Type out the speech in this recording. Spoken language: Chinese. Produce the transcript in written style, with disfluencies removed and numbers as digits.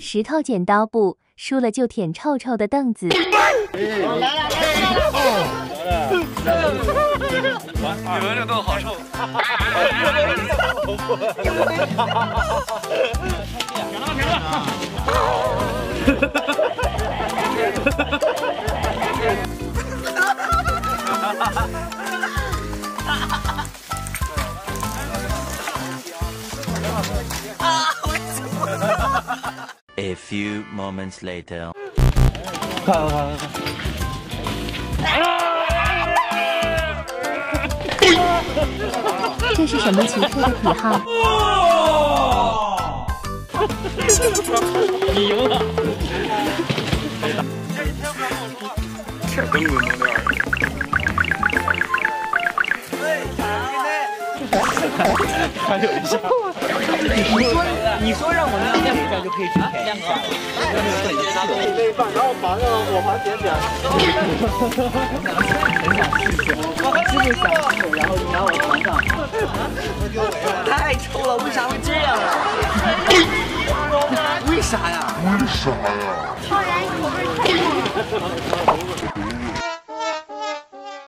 石头剪刀布，输了就舔臭臭的凳子。来，你们这凳好臭！停了，停了！ A few moments later， 这是什么奇特的癖好？你赢了！这真不能聊。还有一下。 你说让我那样，这样就可以去拍。你那一半，然后忙上我忙点点。很想试试，真的想试，然后就拿我床上。太臭了，为啥会这样啊？为啥呀？突然口味太重。